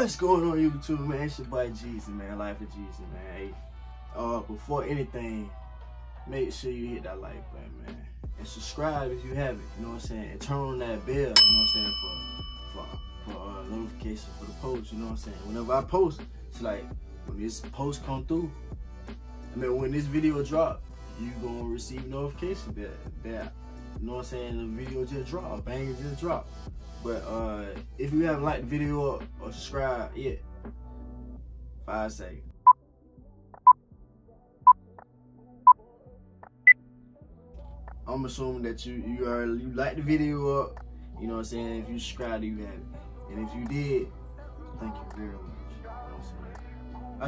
What's going on YouTube, man? It's your boy Jeezy, man. Life of Jeezy, man. Hey, before anything, make sure you hit that like button, man. And subscribe if you haven't, you know what I'm saying? And turn on that bell, you know what I'm saying? For notifications for the post, you know what I'm saying? Whenever I post, it's like, when this post come through, I mean, when this video drop, you gonna receive notifications that you know what I'm saying, the video just dropped, bang, it just dropped. But if you haven't liked the video or subscribed yet, 5 seconds. I'm assuming that you liked the video up, you know what I'm saying? If you subscribed, you have it. And if you did, thank you very much. You know what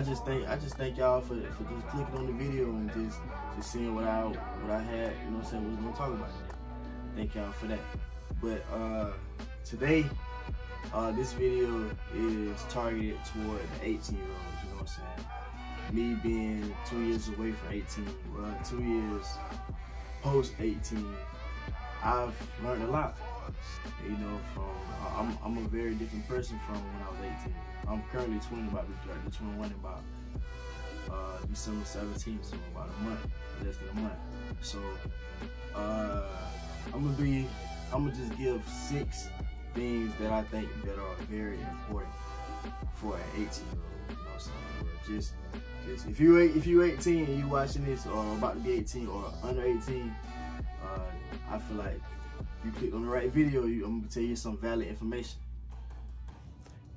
I'm saying? I just thank y'all for just clicking on the video and just seeing what I had, you know what I'm saying, we was gonna talk about today. Thank y'all for that. But today, this video is targeted toward the 18-year-olds, you know what I'm saying? Me being 2 years away from 18, well, 2 years post-18, I've learned a lot, you know, I'm a very different person from when I was 18. I'm currently 20, about to be 30, 21 in about December 17th, so about a month, less than a month. So, I'm gonna just give 6 things that I think that are very important for an 18-year-old. You know what I'm saying? Just if you 18 and you watching this, or about to be 18, or under 18, I feel like you clicked on the right video. I'm gonna tell you some valid information.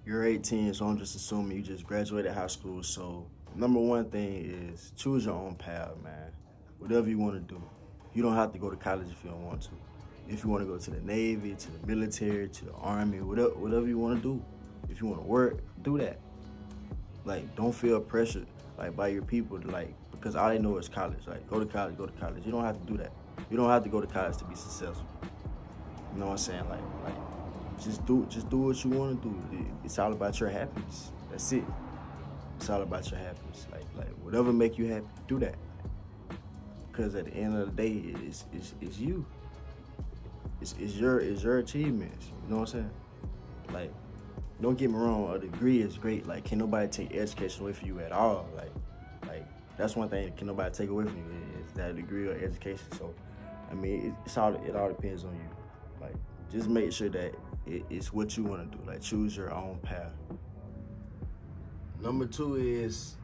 You're 18, so I'm just assuming you just graduated high school. So number 1 thing is choose your own path, man. Whatever you want to do, you don't have to go to college if you don't want to. If you want to go to the Navy, to the military, to the Army, whatever you want to do. If you want to work, do that. Like, don't feel pressured, like, by your people, like, because all they know is college. Like, go to college, go to college. You don't have to do that. You don't have to go to college to be successful. You know what I'm saying? Like just do what you want to do. It's all about your happiness. That's it. It's all about your happiness. Like whatever make you happy, do that. Because at the end of the day, it's you. It's your achievements, you know what I'm saying? Like, don't get me wrong, a degree is great. Like, can nobody take education away from you at all? Like that's one thing that can nobody take away from you is that degree or education. So, I mean, it all depends on you. Like, just make sure that it's what you want to do. Like, choose your own path. Number 2 is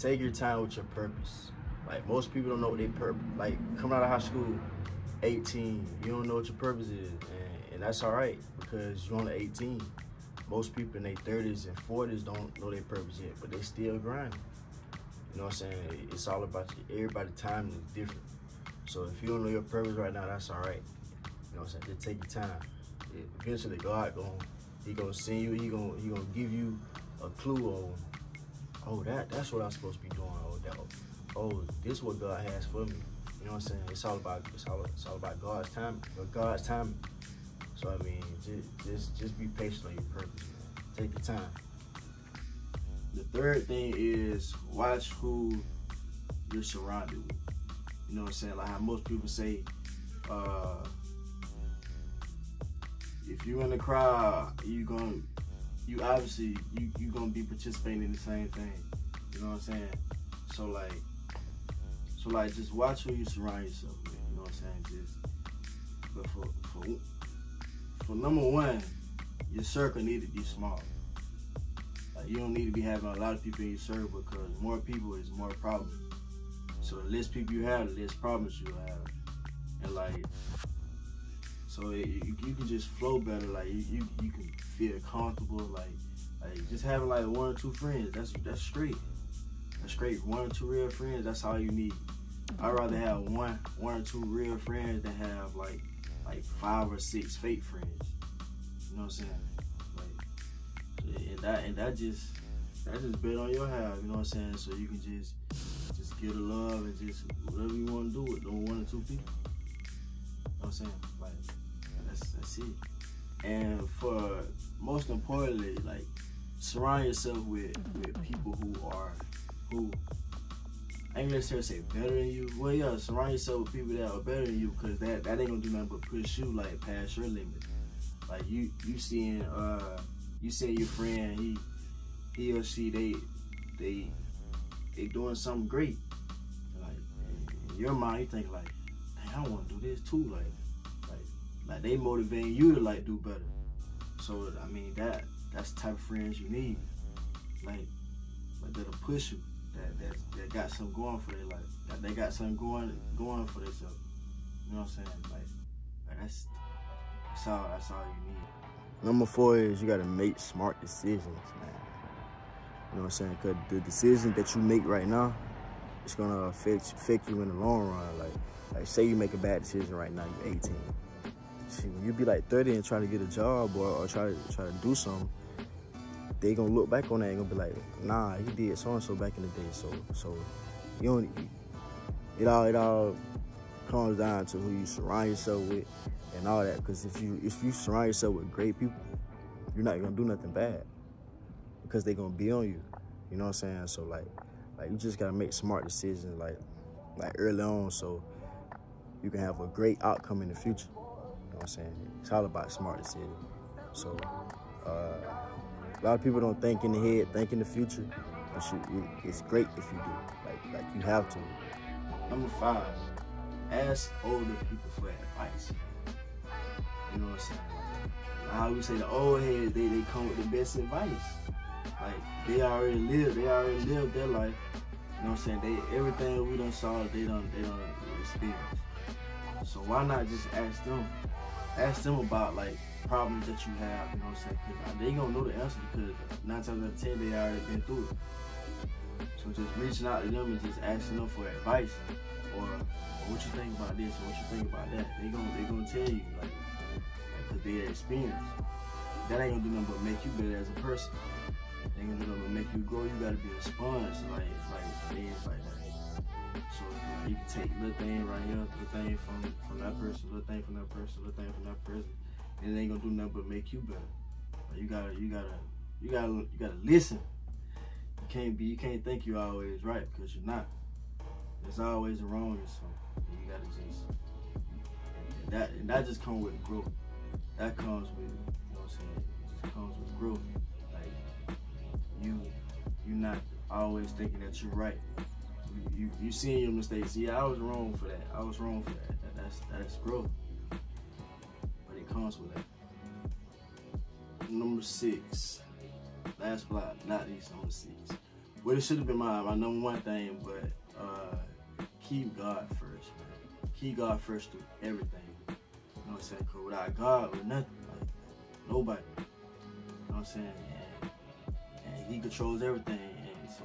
take your time with your purpose. Like, most people don't know what their purpose. Like, coming out of high school, 18, you don't know what your purpose is, and that's all right, because you're only 18. Most people in their 30s and 40s don't know their purpose yet, but they still grinding. You know what I'm saying? It's all about you. Everybody's timing is different. So if you don't know your purpose right now, that's all right. You know what I'm saying? Just take your time. Eventually, God gonna send you. He gonna give you a clue on, oh, that's what I'm supposed to be doing. Oh, this is what God has for me. You know what I'm saying? It's all about God's time. God's time. So I mean, just be patient on your purpose, man. Take your time. The third thing is watch who you're surrounded with. You know what I'm saying? Like how most people say, if you're in the crowd, you obviously gonna be participating in the same thing. You know what I'm saying? So, just watch who you surround yourself with, you know what I'm saying? But for number 1, your circle need to be small. Like, you don't need to be having a lot of people in your circle, because more people is more problems. So the less people you have, the less problems you have. And like, so you can just flow better. Like, you can feel comfortable. Like just having like 1 or 2 friends, that's straight. That's great. 1 or 2 real friends, that's all you need. I'd rather have one or two real friends than have like 5 or 6 fake friends. You know what I'm saying? Like, and that just bet on your half, you know what I'm saying? So you can just get a love and just whatever you want to do with those 1 or 2 people. You know what I'm saying? Like, that's it. And for most importantly, like, surround yourself with people who I ain't necessarily say better than you. Well, yeah, surround yourself with people that are better than you, because that ain't gonna do nothing but push you like past your limit. Like you seeing your friend, he he or she they doing something great. Like in your mind, you think like, dang, I want to do this too. Like they motivating you to like do better. So I mean that's the type of friends you need. Like that'll push you. That got something going for their life. That they got something going for themselves. You know what I'm saying? Like that's all you need. Number 4 is you gotta make smart decisions, man. You know what I'm saying? Cause the decisions that you make right now, it's gonna affect you in the long run. Like say you make a bad decision right now, you're 18. See, when you be like 30 and try to get a job or try to do something, they gonna look back on that and gonna be like, nah, he did so and so back in the day. So you don't. It all comes down to who you surround yourself with and all that. Because if you surround yourself with great people, you're not gonna do nothing bad because they gonna be on you. You know what I'm saying? So like you just gotta make smart decisions like early on, so you can have a great outcome in the future. You know what I'm saying? It's all about smart decisions. So. A lot of people don't think in the head, think in the future, but it's great if you do. Like you have to. Number 5, ask older people for advice. You know what I'm saying? I always say the old heads, they come with the best advice. Like they already lived their life. You know what I'm saying? Everything we done saw, they done experience. So why not just ask them? Ask them about like problems that you have, you know what I'm saying? Because they gonna know the answer because 9 times out of 10 they already been through it. So just reaching out to them and just asking them for advice or what you think about this or what you think about that. They gonna tell you like cause they experience. That ain't gonna do nothing but make you better as a person. They ain't gonna do nothing but make you grow. You gotta be a sponge, like things like that. So you can take little thing right here, little thing from that person, little thing from that person, little thing from that person, and it ain't gonna do nothing but make you better. Like, you gotta listen. You can't think you're always right because you're not. There's always a wrong or something. You gotta just and that just comes with growth. That comes with, you know what I'm saying? It just comes with growth. Like you're not always thinking that you're right. You seeing your mistakes. Yeah, I was wrong for that. That's growth. But it comes with that. Number 6. Last block, not least, number 6. Well, it should have been my number 1 thing, but keep God first, man. Keep God first through everything. You know what I'm saying? Because without God, we're nothing. Like, nobody. You know what I'm saying? And He controls everything. And so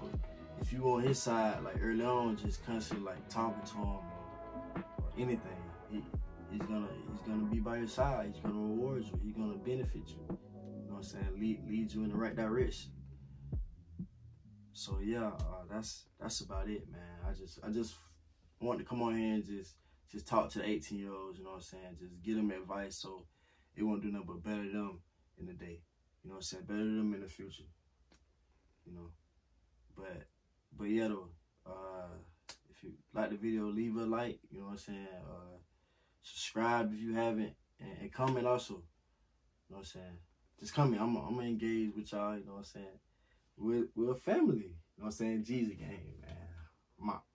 if you on His side, like early on, just constantly like talking to Him or anything, he's gonna be by your side. He's gonna reward you. He's gonna benefit you. You know what I'm saying? Lead you in the right direction. So yeah, that's about it, man. I just want to come on here and just talk to the 18-year-olds. You know what I'm saying? Just give them advice so it won't do nothing but better them in the day. You know what I'm saying? Better them in the future. You know, but. But yeah though, if you like the video, leave a like, you know what I'm saying? Subscribe if you haven't, and comment also, you know what I'm saying? Just comment, I'm engaged with y'all, you know what I'm saying? We're a family, you know what I'm saying? Jeezy gang, man. I'm out.